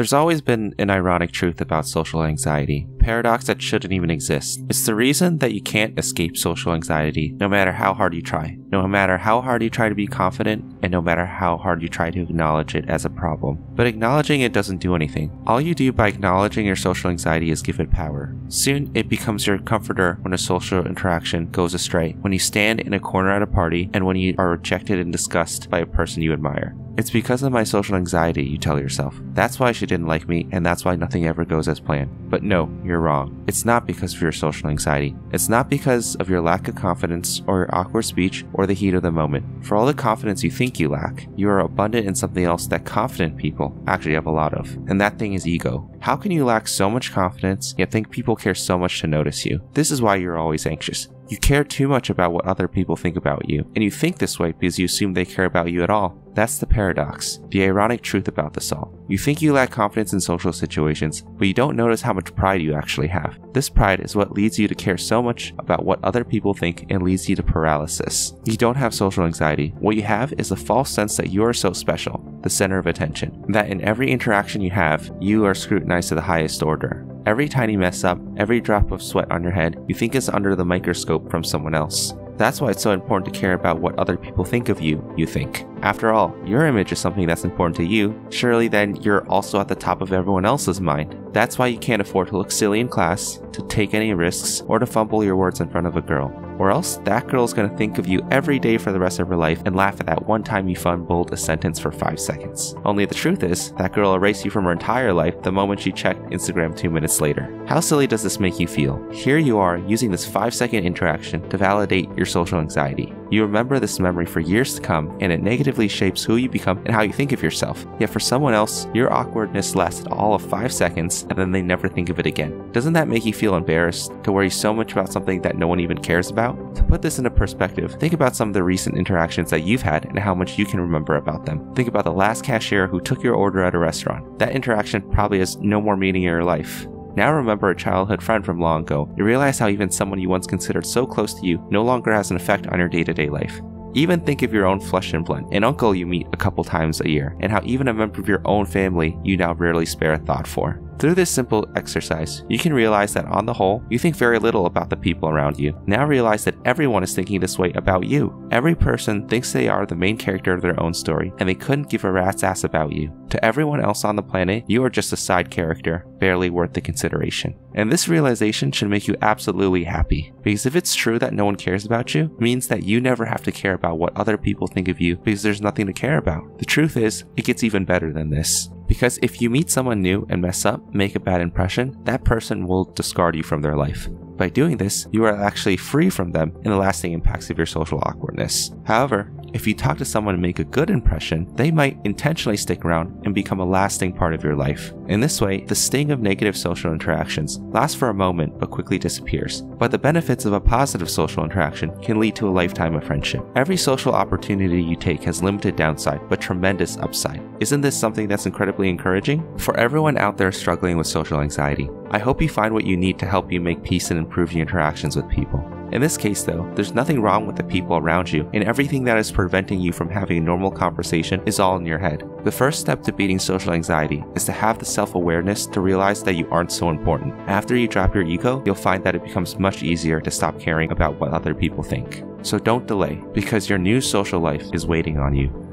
There's always been an ironic truth about social anxiety, a paradox that shouldn't even exist. It's the reason that you can't escape social anxiety, no matter how hard you try. No matter how hard you try to be confident, and no matter how hard you try to acknowledge it as a problem. But acknowledging it doesn't do anything. All you do by acknowledging your social anxiety is give it power. Soon, it becomes your comforter when a social interaction goes astray, when you stand in a corner at a party, and when you are rejected and disgusted by a person you admire. It's because of my social anxiety, you tell yourself. That's why she didn't like me, and that's why nothing ever goes as planned. But no, you're wrong. It's not because of your social anxiety. It's not because of your lack of confidence, or your awkward speech, or the heat of the moment. For all the confidence you think you lack, you are abundant in something else that confident people actually have a lot of. And that thing is ego. How can you lack so much confidence, yet think people care so much to notice you? This is why you're always anxious. You care too much about what other people think about you, and you think this way because you assume they care about you at all. That's the paradox, the ironic truth about this all. You think you lack confidence in social situations, but you don't notice how much pride you actually have. This pride is what leads you to care so much about what other people think and leads you to paralysis. You don't have social anxiety. What you have is a false sense that you are so special, the center of attention, that in every interaction you have, you are scrutinized to the highest order. Every tiny mess up, every drop of sweat on your head, you think is under the microscope from someone else. That's why it's so important to care about what other people think of you, you think. After all, your image is something that's important to you. Surely then you're also at the top of everyone else's mind. That's why you can't afford to look silly in class, to take any risks, or to fumble your words in front of a girl. Or else that girl's gonna think of you every day for the rest of her life and laugh at that one time you fumbled a sentence for 5 seconds. Only the truth is, that girl erased you from her entire life the moment she checked Instagram 2 minutes later. How silly does this make you feel? Here you are using this 5-second interaction to validate your social anxiety. You remember this memory for years to come, and it negatively shapes who you become and how you think of yourself. Yet for someone else, your awkwardness lasted all of 5 seconds, and then they never think of it again. Doesn't that make you feel embarrassed to worry so much about something that no one even cares about? To put this into perspective, think about some of the recent interactions that you've had and how much you can remember about them. Think about the last cashier who took your order at a restaurant. That interaction probably has no more meaning in your life. Now remember a childhood friend from long ago. You realize how even someone you once considered so close to you no longer has an effect on your day-to-day life. Even think of your own flesh and blood, an uncle you meet a couple times a year, and how even a member of your own family you now rarely spare a thought for. Through this simple exercise, you can realize that on the whole, you think very little about the people around you. Now realize that everyone is thinking this way about you. Every person thinks they are the main character of their own story, and they couldn't give a rat's ass about you. To everyone else on the planet, you are just a side character, barely worth the consideration. And this realization should make you absolutely happy. Because if it's true that no one cares about you, it means that you never have to care about what other people think of you because there's nothing to care about. The truth is, it gets even better than this. Because if you meet someone new and mess up, make a bad impression, that person will discard you from their life. By doing this, you are actually free from them and the lasting impacts of your social awkwardness. However, if you talk to someone and make a good impression, they might intentionally stick around and become a lasting part of your life. In this way, the sting of negative social interactions lasts for a moment but quickly disappears. But the benefits of a positive social interaction can lead to a lifetime of friendship. Every social opportunity you take has limited downside but tremendous upside. Isn't this something that's incredibly encouraging? For everyone out there struggling with social anxiety, I hope you find what you need to help you make peace and improve your interactions with people. In this case though, there's nothing wrong with the people around you, and everything that is preventing you from having a normal conversation is all in your head. The first step to beating social anxiety is to have the self-awareness to realize that you aren't so important. After you drop your ego, you'll find that it becomes much easier to stop caring about what other people think. So don't delay, because your new social life is waiting on you.